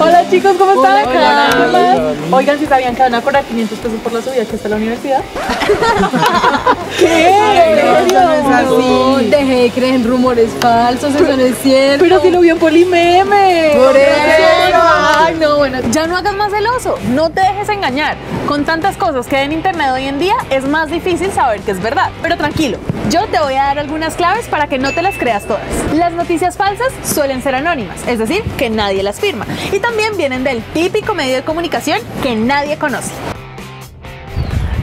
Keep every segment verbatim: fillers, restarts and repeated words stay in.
Hola chicos, ¿cómo están? Hola, hola, hola, hola. Oigan, si ¿sí sabían que van a cobrar quinientos pesos por la subida que está la universidad? ¿Qué? Ay, no, eso no es así. Dejé de creer en rumores falsos, pero, eso no es cierto. Pero si lo vio en Polimemes. Por eso. Ay, no, bueno. Ya no hagas más el oso, no te dejes engañar. Con tantas cosas que hay en internet hoy en día, es más difícil saber que es verdad. Pero tranquilo, yo te voy a dar algunas claves para que no te las creas todas. Las noticias falsas suelen ser anónimas, es decir, que nadie las firma. Y también vienen del típico medio de comunicación que nadie conoce.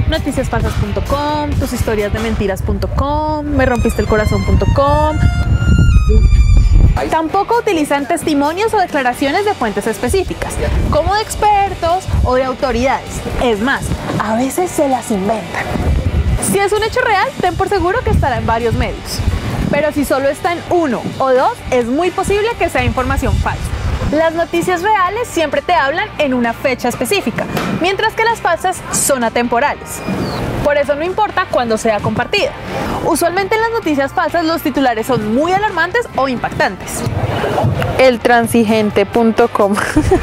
Noticias falsas punto com, tus historias de mentiras punto com, me rompiste el corazón punto com. Tampoco utilizan testimonios o declaraciones de fuentes específicas, como de expertos o de autoridades. Es más, a veces se las inventan. Si es un hecho real, ten por seguro que estará en varios medios. Pero si solo está en uno o dos, es muy posible que sea información falsa. Las noticias reales siempre te hablan en una fecha específica, mientras que las falsas son atemporales. Por eso no importa cuándo sea compartida. Usualmente en las noticias falsas los titulares son muy alarmantes o impactantes. Eltransigente punto com.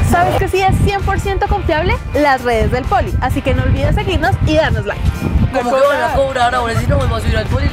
¿Sabes que sí es cien por ciento confiable? Las redes del Poli, así que no olvides seguirnos y darnos like. ¿Cómo que van a cobrar ahora si no vamos a subir al Poli?